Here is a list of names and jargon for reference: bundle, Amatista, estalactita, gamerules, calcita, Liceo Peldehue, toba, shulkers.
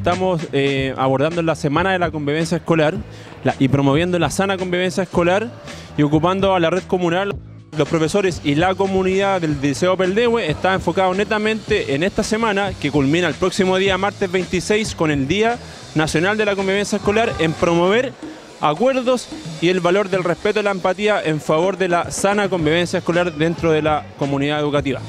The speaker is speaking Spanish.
estamos abordando la semana de la convivencia escolar y promoviendo la sana convivencia escolar y ocupando a la red comunal. Los profesores y la comunidad del Liceo Peldehue está enfocado netamente en esta semana que culmina el próximo día martes 26 con el Día Nacional de la Convivencia Escolar en promover acuerdos y el valor del respeto y la empatía en favor de la sana convivencia escolar dentro de la comunidad educativa.